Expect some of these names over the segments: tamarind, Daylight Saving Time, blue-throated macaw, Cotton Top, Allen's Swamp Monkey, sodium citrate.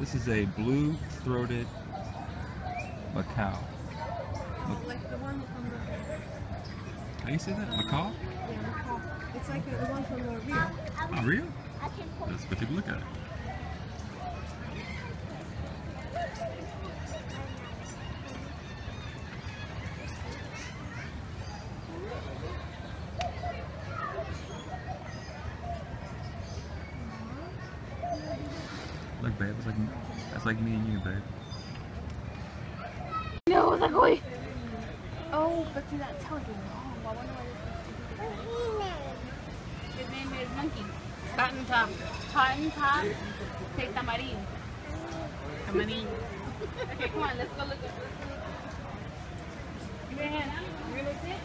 This is a blue-throated macaw. Like the one from the... How do you say that? Macaw? Yeah, macaw. It's like the one from the reel. Oh, reel? Let's go take a look at it. Look, babe, it's like, that's like me and you, babe. No, it's ugly. Oh, but see, that tail is long. I wonder why this is. His name is Monkey. Cotton Top. Cotton Top. Say tamarind. Tamarind. Okay, come on, let's go look at this. Give me a hand. You gonna sit?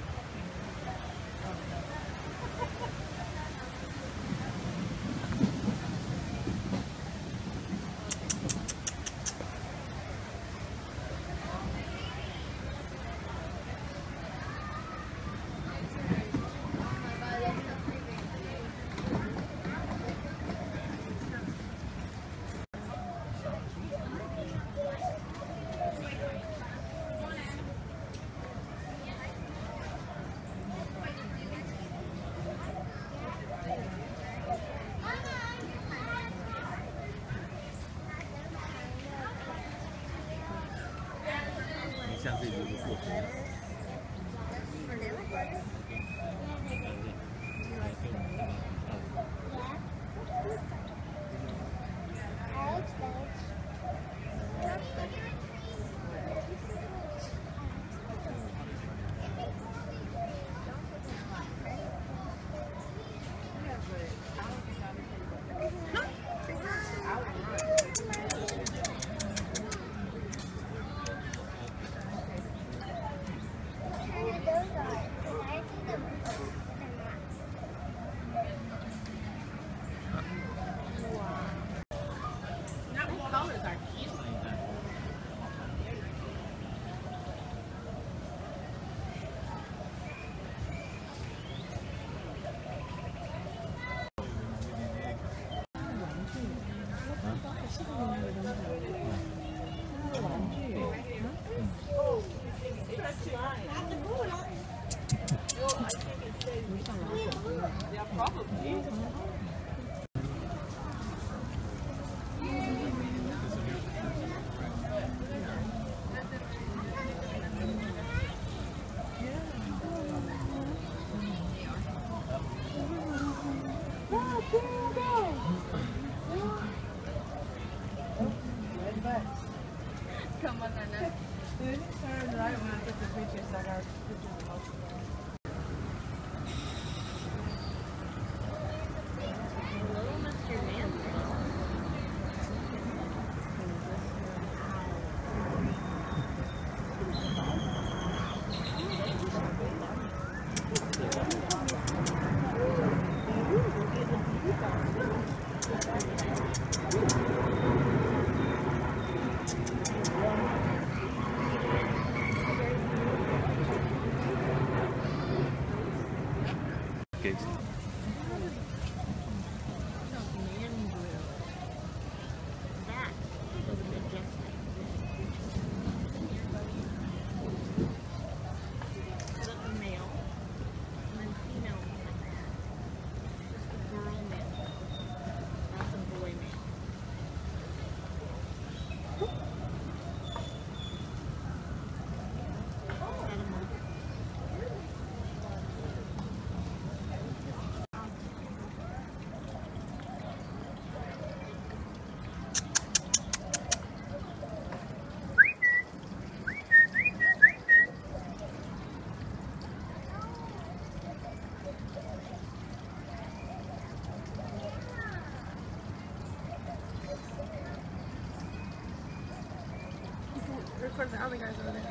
Of the other guys over there.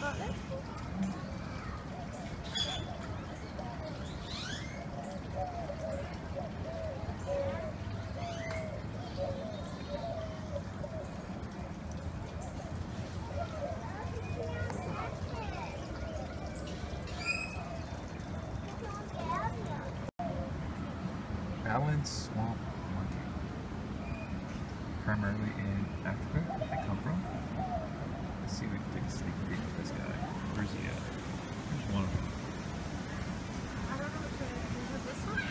Oh, that's cool. Allen's Swamp Monkey. primarily in Africa, where they come from. Let's see if we can take a sneak peek at this guy. Where's he at? There's one of them. I don't know which one. Is it this one?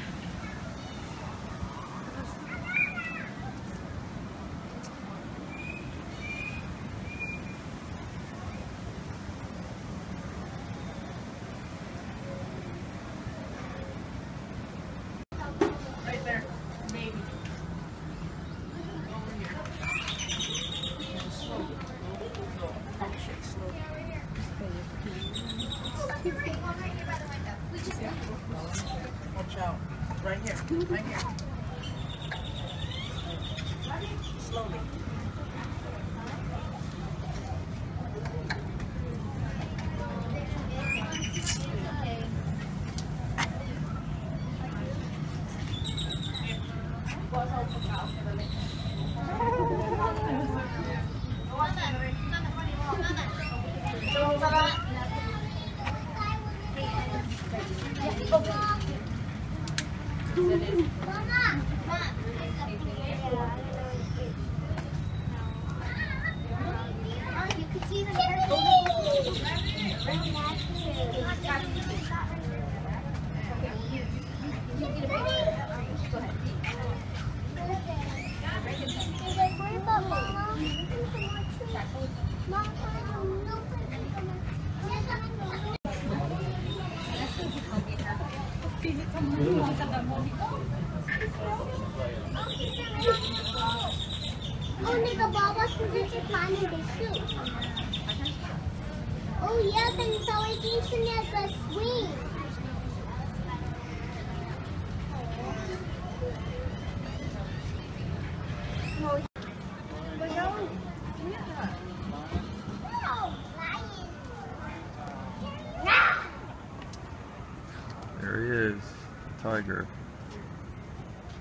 There he is, the tiger,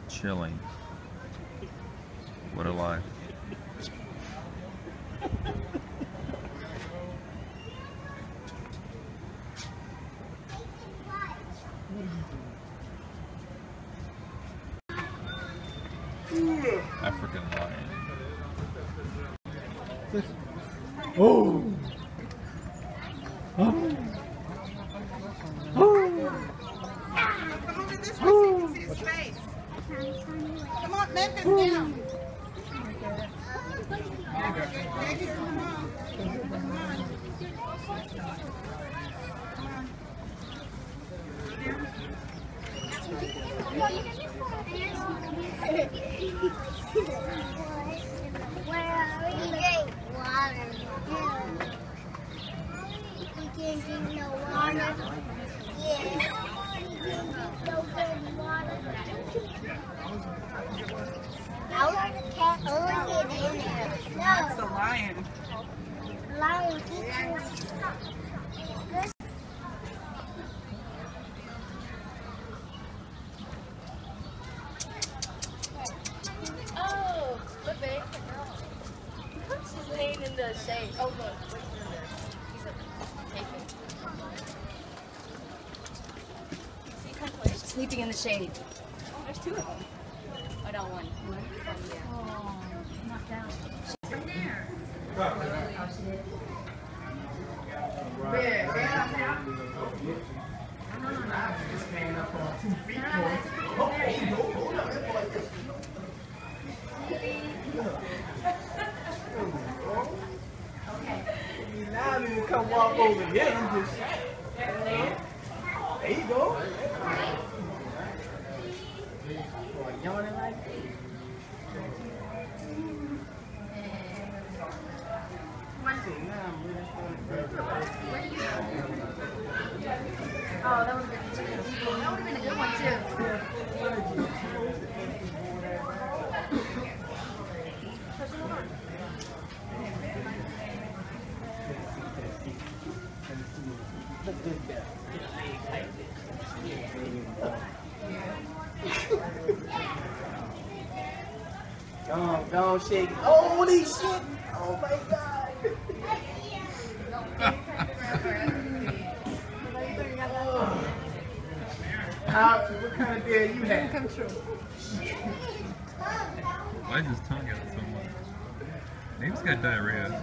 chilling. What a life. African lion. Oh! Oh! Sleeping in the shade. Oh, there's two of them. Oh, no, one. Oh, not down. She's in there. Okay. You now need to come walk over here and just. There you go. Oh, that was good too. That would have been a good one too. Don't shake. Holy shit! Oh my god! What kind of deal you had? Why is his tongue out so much? Maybe he's got diarrhea.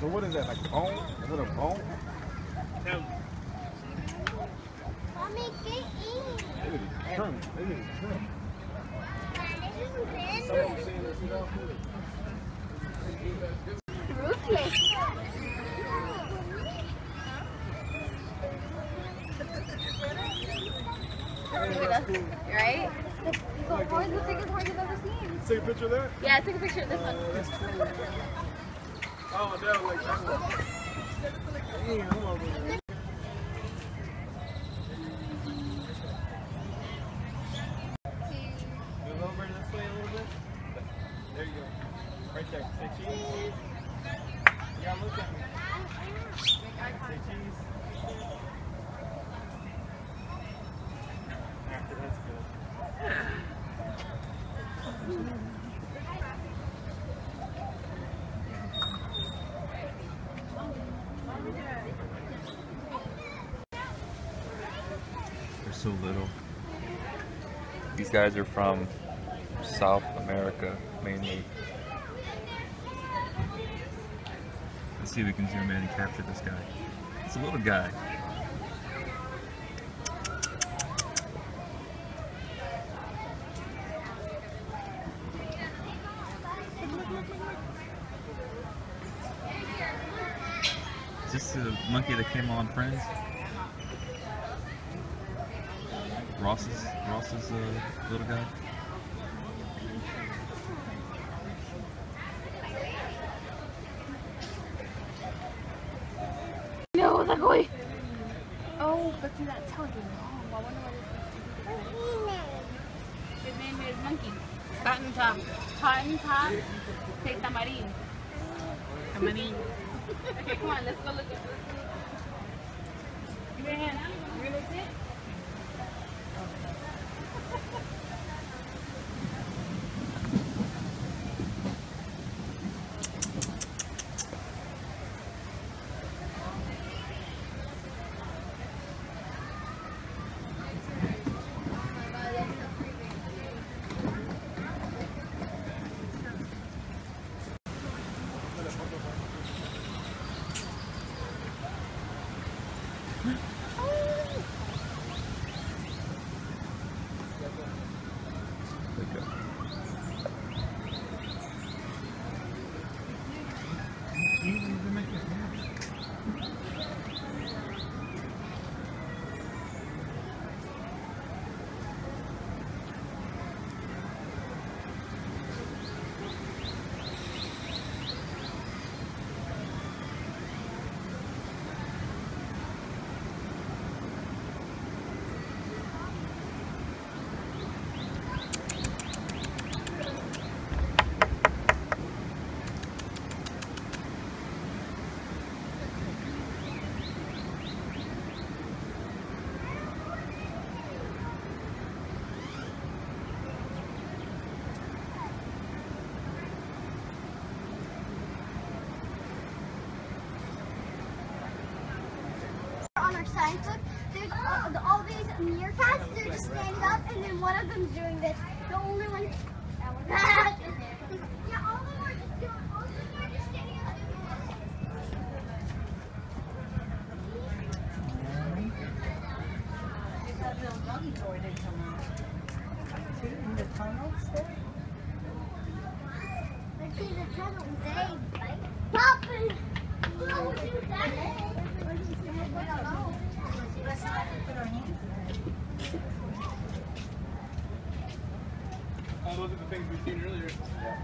So what is that, like bone? Is it a bone? No. Mommy, get in. It is trim. It is trim. Right? The horns, the biggest horns I've ever seen. Take a picture of that? Yeah, take a picture of this one. Oh, that was like that one. So little. These guys are from South America mainly. Let's see if we can zoom in and capture this guy. It's a little guy. Is this the monkey that came on Friends? Ross's little guy. No, that boy. Oh, but see, that tail is long. I wonder what his name is. Monkey. Cotton Top. Cotton Top. Say tamarind. Tamarind. Okay, come on, let's go look at this. Give me your hand now. You're gonna see it? Science book, there's all these meerkats, they're just standing up, and then one of them's doing this. The only one that was that. Yeah, all of them are just doing, all of them are just standing up. That little doggy boy didn't come out. See in the tunnels there? Let's see the tunnels. They bite. Pop! Who would do that? Oh, those are the things we've seen earlier. Yeah.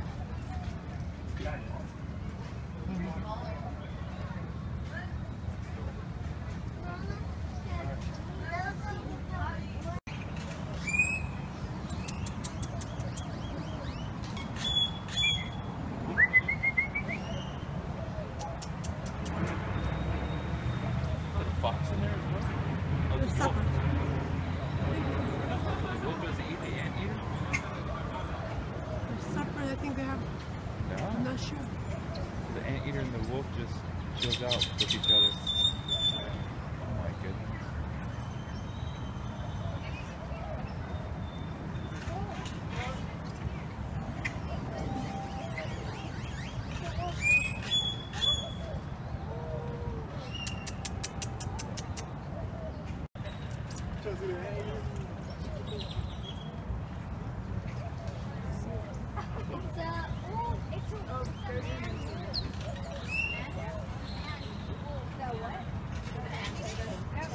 Goes out with each other. Oh my goodness.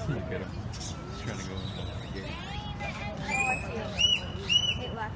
Look at him. He's trying to go in the game. It left.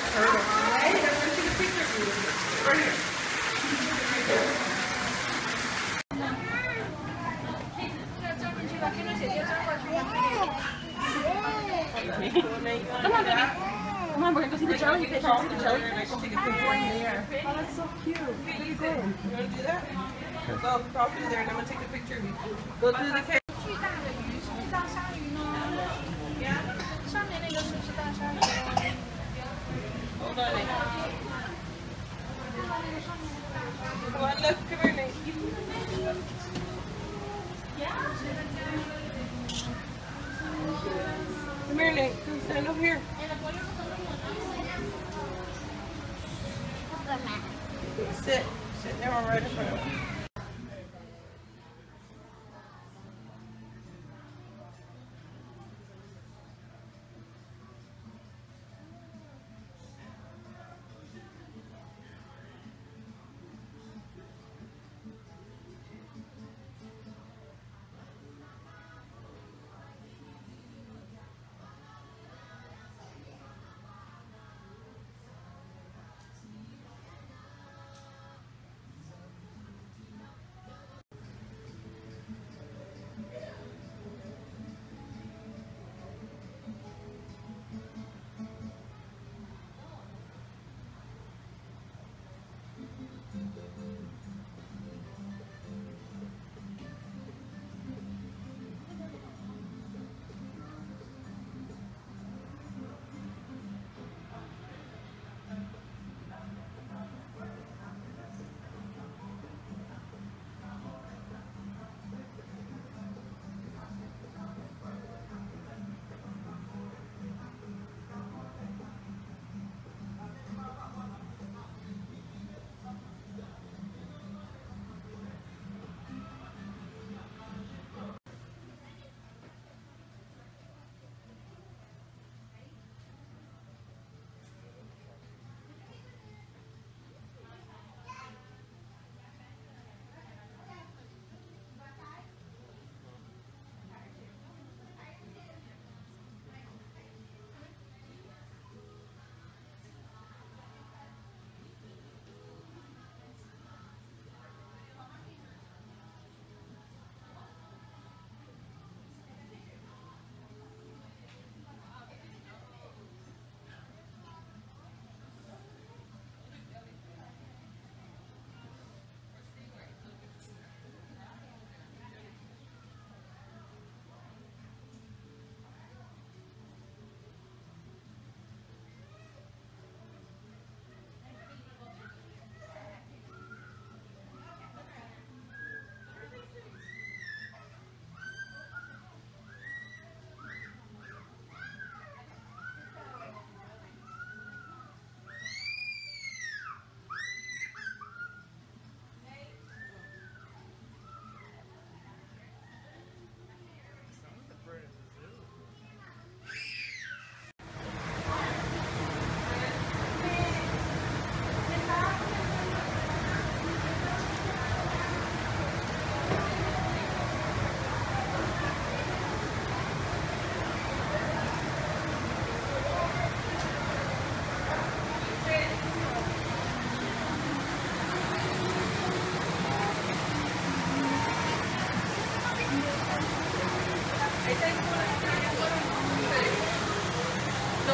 Come on, baby. Come on, we're going to go see the jellyfish. Let's see the jellyfish. Oh, that's so cute. Where you going? You want to do that? Go crawl through there and I'm going to take a picture of you. Go through the cave. Hold on, Nate. Come on, look. Come here, Nate. Come here, Nate. Come stand over here. Sit. Sit there right in front of you.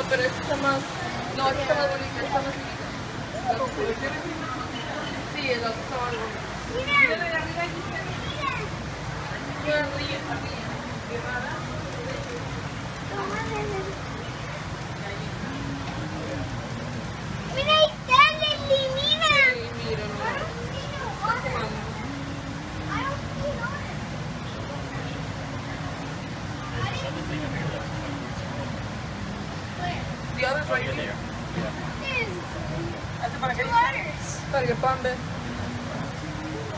Pero esto está más... No, esto está más bonito, está más bonito. Sí, el otro está más bonito. Mira, de arriba aquí está bien. Yo voy a ir también. ¿Qué rara? Mira, ahí está, se elimina. Se elimina, ¿no? ¿Qué pasa? The other's right there. There's two others. Para que pambe.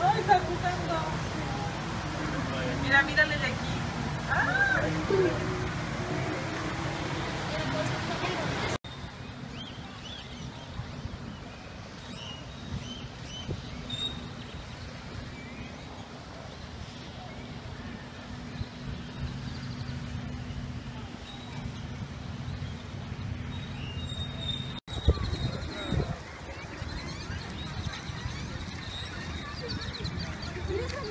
Ay, está gustando. Mira, mírale de aquí. Ah. Thank you.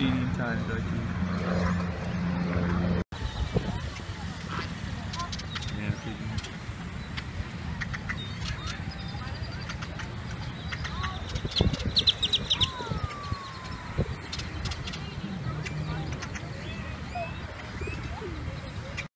Eating time, ducky.